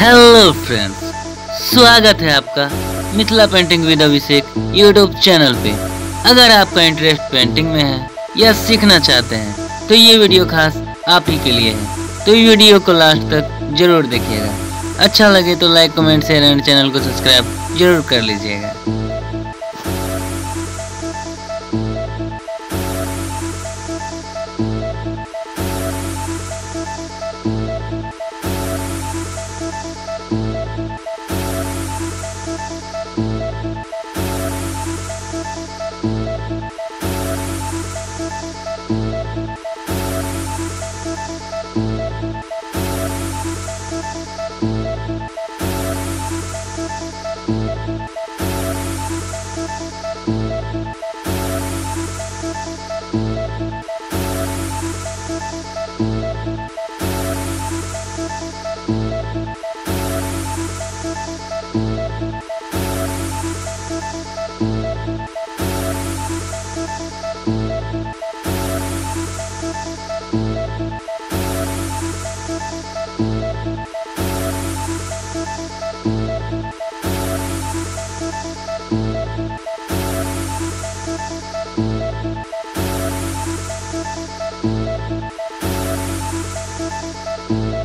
Hello friends, स्वागत है आपका Mithila painting with Abhishek YouTube channel पे। अगर आपका इंटरेस्ट पेंटिंग में है या सीखना चाहते हैं तो ये वीडियो खास आप ही के लिए है, तो वीडियो को लास्ट तक जरूर देखिएगा। अच्छा लगे तो like, comment, share and channel को सब्सक्राइब जरूर कर लीजिएगा।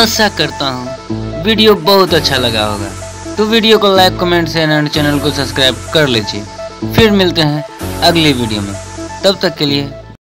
आशा करता हूँ वीडियो बहुत अच्छा लगा होगा, तो वीडियो को like, comment, share and channel को सब्सक्राइब कर लीजिए। फिर मिलते हैं अगली वीडियो में, तब तक के लिए।